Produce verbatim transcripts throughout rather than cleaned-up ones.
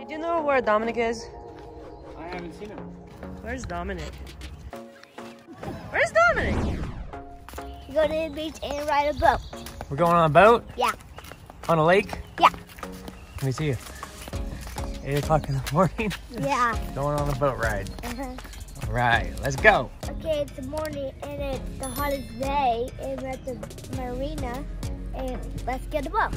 Hey, do you know where Dominic is? I haven't seen him. Where's Dominic? Where's Dominic? You go to the beach and ride a boat. We're going on a boat? Yeah. On a lake? Yeah. Let me see you. eight o'clock in the morning? Yeah. Going on a boat ride. Uh-huh. All right, let's go. Okay, it's the morning and it's the hottest day and we're at the marina and let's get a boat.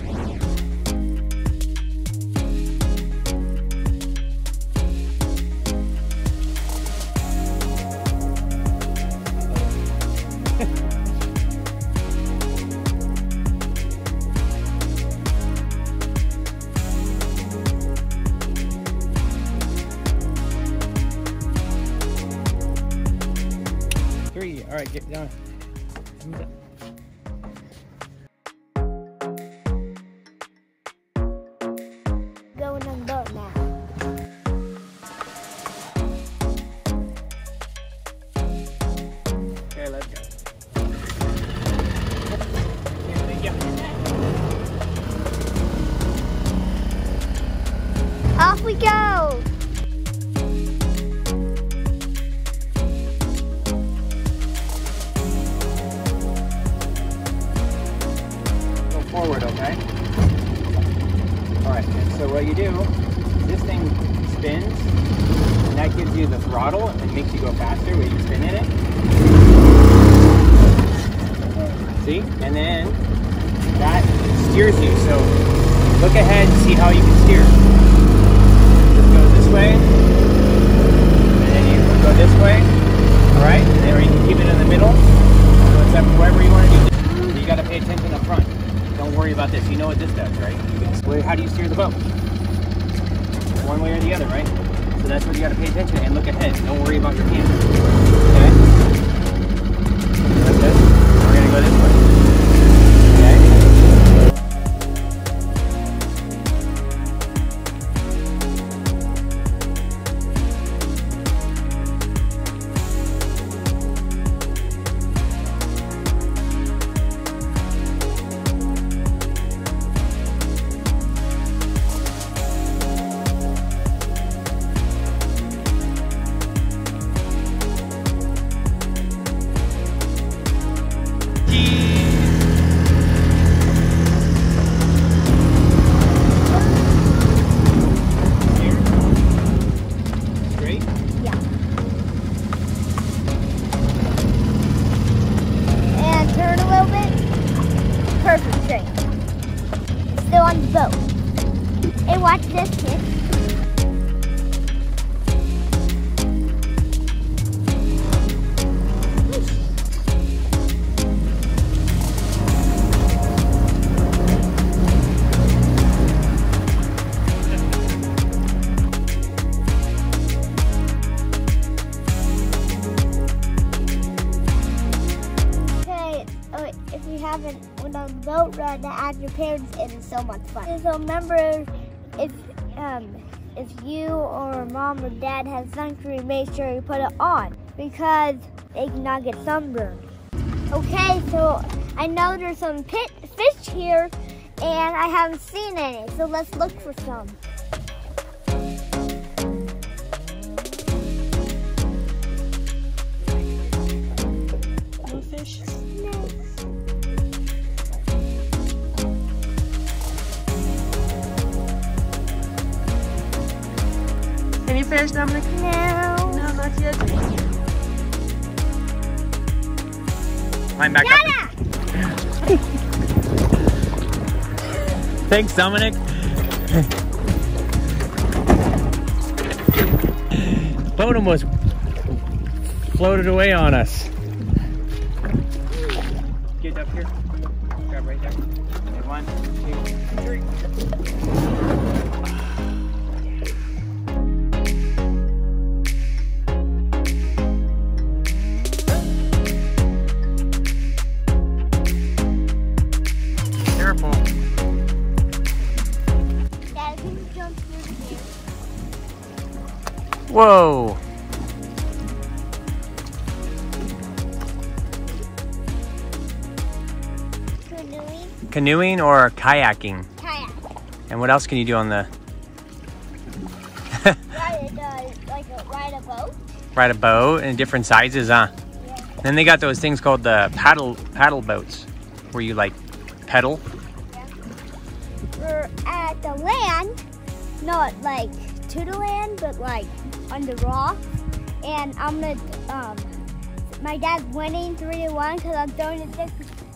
Three. All right, get down. Going on the boat now. Okay, let's go. Off we go. Go forward, okay? Alright, so what you do, this thing spins, and that gives you the throttle and makes you go faster when you spin in it. See? And then that steers you, so look ahead and see how you can steer. Just go this way, and then you can go this way, alright? And then you can keep it in the middle, so it's up wherever you want to do. You got to pay attention up front. Don't worry about this, you know what this does, right? You can, how do you steer the boat? One way or the other, right? So that's where you gotta pay attention and look ahead. Don't worry about your hands. Okay? That's it. We're gonna go this on the boat. And watch this kid. Okay, oh, if you haven't went on the boat ride to add your parents in, so much fun. So remember, if um, if you or mom or dad has sun cream, make sure you put it on because they cannot get sunburned. Okay, so I know there's some pit fish here, and I haven't seen any, so let's look for some. No fish? No. Any fish, Dominic? No. No, not yet. Climb back Dada! Up. Thanks, Dominic. The boat almost floated away on us. Get up here. Grab right there. And one, two, three. Whoa! Canoeing? Canoeing or kayaking? Kayak. And what else can you do on the the, like a, ride a boat. Ride a boat in different sizes, huh? Yeah. Then they got those things called the paddle paddle boats, where you like pedal. Yeah. We're at the land, not like to the land, but like on the rock. And I'm gonna, um, my dad's winning three to one because I'm throwing it this.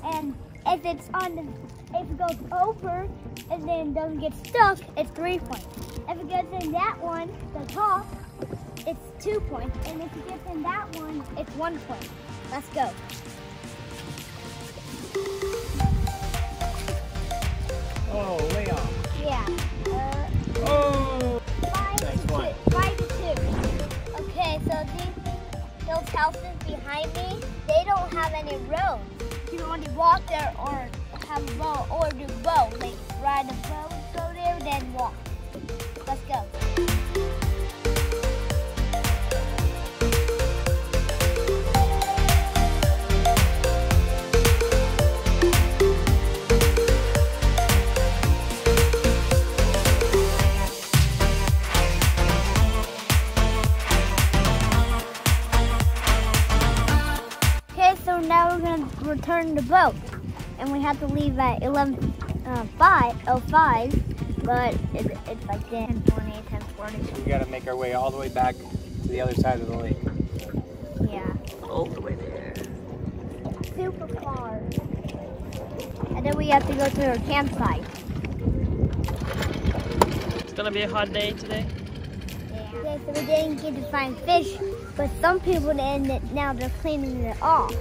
And if it's on the, if it goes over and then doesn't get stuck, it's three points. If it goes in that one, the top, it's two points. And if it gets in that one, it's one point. Let's go. Oh, Leon. Yeah. Uh, oh. Five nice to one. Two. Five to two. Okay, so these, those houses behind me, they don't have any roads. You can only walk there or have a boat or do boat. Like ride a boat, go there, then walk. Let's go. Okay, so now we're gonna return the boat, and we have to leave at eleven uh, five oh five. But it, it's like ten twenty, ten forty. So we gotta make our way all the way back to the other side of the lake. Yeah. All the way there. Super far. And then we have to go to our campsite. It's gonna be a hot day today. Yeah. Okay, so we didn't get to find fish, but some people didn't. Now they're cleaning it off.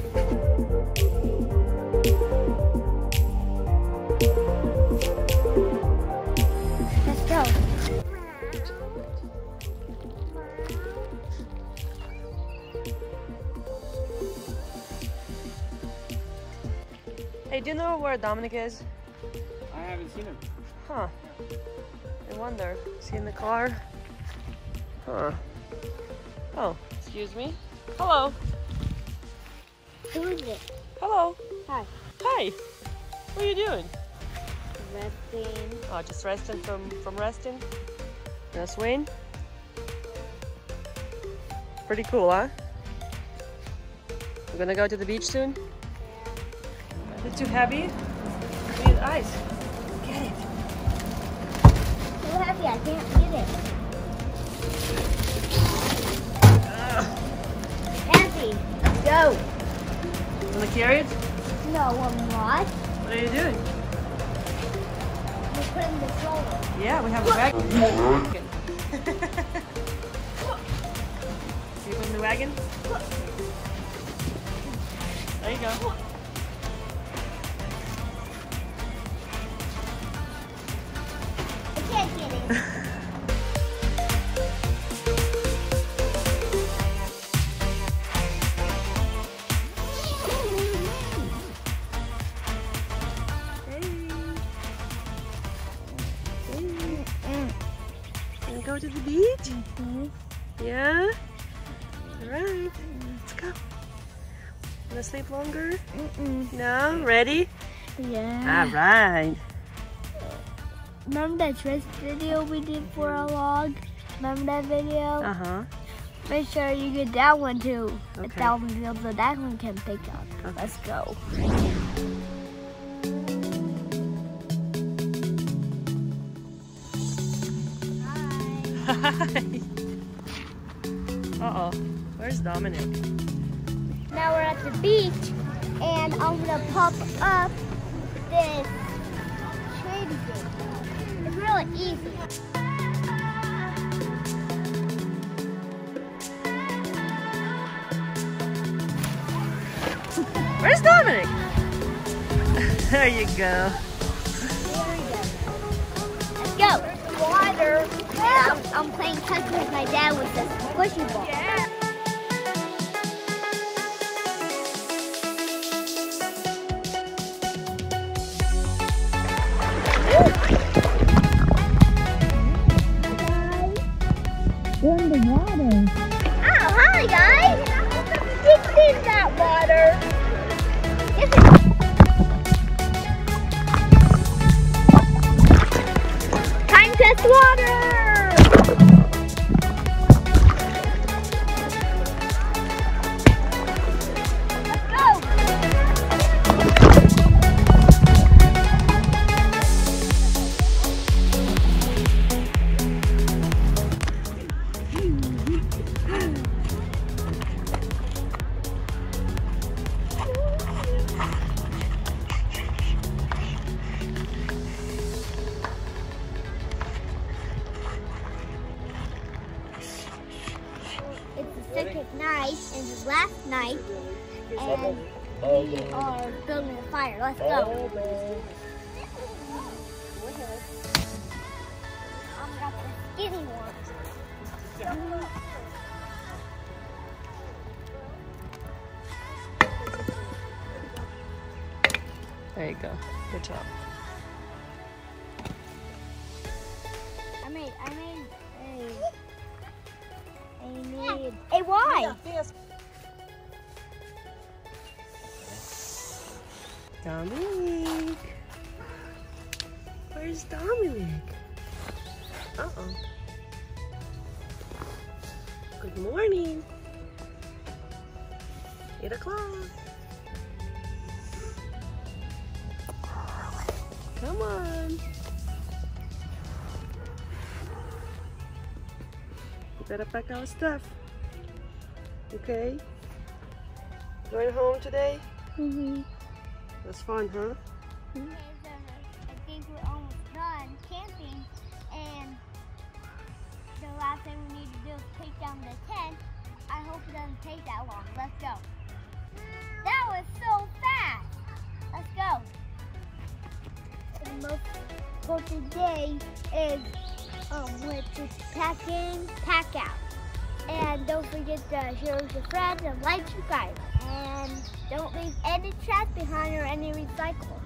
Hey, do you know where Dominic is? I haven't seen him. Huh. I wonder. Is he in the car? Huh. Oh, excuse me. Hello. Who is it? Hello. Hi. Hi. What are you doing? Resting. Oh, just resting from, from resting? In a swing? Pretty cool, huh? We're gonna go to the beach soon? It's too heavy. We need ice. Get it. Too heavy. I can't get it. Uh. Heavy. Let's go. You want to carry it? No, I'm not. What are you doing? We're putting the stroller. Yeah, we have a wagon. You put in the wagon? There you go. Go to the beach? Mm-hmm. Yeah? Alright, let's go. Wanna sleep longer? Mm-mm. No? Ready? Yeah. Alright. Remember that dress video we did for our vlog? Remember that video? Uh-huh. Make sure you get that one too. Okay. A thousand views so that one can pick up. Okay. Let's go. Uh-oh, where's Dominic? Now we're at the beach, and I'm gonna pop up this tree thing. It's really easy. Where's Dominic? There you go. There we go. Let's go. Water. Yeah. I'm, I'm playing catch with my dad with this squishy ball. Yeah. We're in the water. Oh, hi guys. Did you see that water? This is water! took his knife and his last knife, and we are building a fire. Let's go. I got the skinny one. There you go. Good job. I made, I made a, I made a Y. Dominic. Where's Dominic? Uh-oh. Good morning. Eight o'clock. Come on. We better pack our stuff. Okay? Going home today? Mm-hmm. That's fun, huh? Mm-hmm. I think we're almost done camping. And the last thing we need to do is take down the tent. I hope it doesn't take that long. Let's go. That was so fast. Let's go. The most important day is um, which is pack in, pack out. And don't forget to share with your friends and like, subscribe. And don't leave any trash behind or any recyclables.